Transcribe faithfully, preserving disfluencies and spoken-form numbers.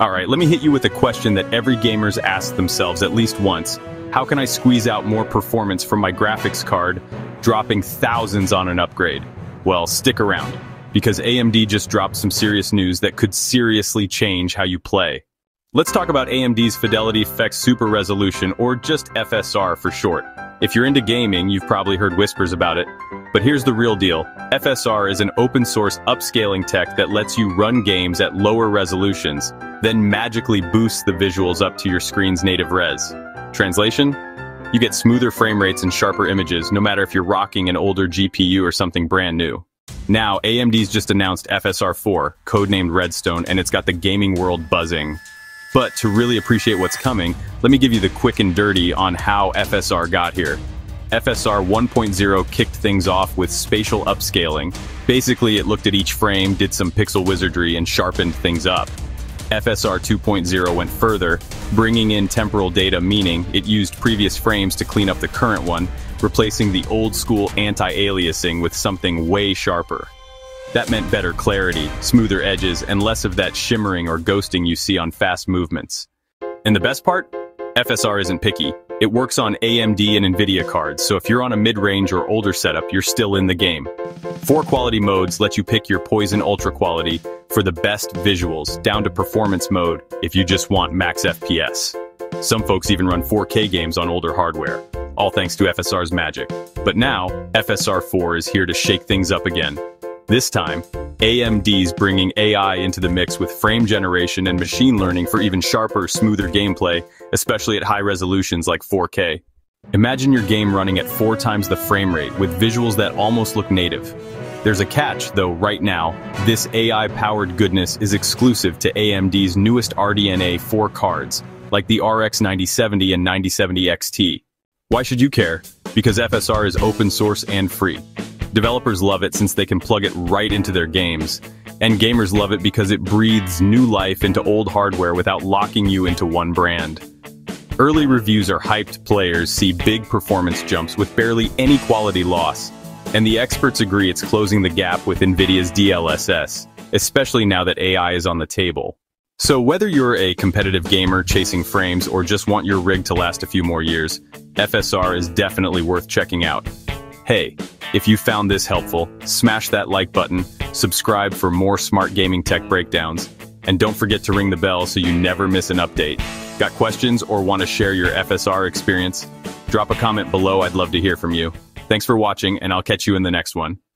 Alright, let me hit you with a question that every gamer's asked themselves at least once. How can I squeeze out more performance from my graphics card, dropping thousands on an upgrade? Well, stick around, because A M D just dropped some serious news that could seriously change how you play. Let's talk about A M D's FidelityFX Super Resolution, or just F S R for short. If you're into gaming, you've probably heard whispers about it. But here's the real deal. F S R is an open-source upscaling tech that lets you run games at lower resolutions, then magically boosts the visuals up to your screen's native res. Translation? You get smoother frame rates and sharper images, no matter if you're rocking an older G P U or something brand new. Now, A M D's just announced F S R four, codenamed Redstone, and it's got the gaming world buzzing. But to really appreciate what's coming, let me give you the quick and dirty on how F S R got here. F S R one point oh kicked things off with spatial upscaling. Basically, it looked at each frame, did some pixel wizardry, and sharpened things up. F S R two point oh went further, bringing in temporal data, meaning it used previous frames to clean up the current one, replacing the old-school anti-aliasing with something way sharper. That meant better clarity, smoother edges, and less of that shimmering or ghosting you see on fast movements. And the best part? F S R isn't picky. It works on A M D and Nvidia cards, so if you're on a mid-range or older setup, you're still in the game. Four quality modes let you pick your Poison Ultra quality for the best visuals, down to performance mode if you just want max F P S. Some folks even run four K games on older hardware, all thanks to F S R's magic. But now, F S R four is here to shake things up again. This time, A M D's bringing A I into the mix with frame generation and machine learning for even sharper, smoother gameplay, especially at high resolutions like four K. Imagine your game running at four times the frame rate with visuals that almost look native. There's a catch, though. Right now, this A I-powered goodness is exclusive to A M D's newest R D N A four cards, like the R X ninety seventy and ninety seventy X T. Why should you care? Because F S R is open source and free. Developers love it since they can plug it right into their games. And gamers love it because it breathes new life into old hardware without locking you into one brand. Early reviews are hyped. Players see big performance jumps with barely any quality loss. And the experts agree it's closing the gap with Nvidia's D L S S, especially now that A I is on the table. So whether you're a competitive gamer chasing frames or just want your rig to last a few more years, F S R is definitely worth checking out. Hey, if you found this helpful, smash that like button, subscribe for more smart gaming tech breakdowns, and don't forget to ring the bell so you never miss an update. Got questions or want to share your F S R experience? Drop a comment below. I'd love to hear from you. Thanks for watching, and I'll catch you in the next one.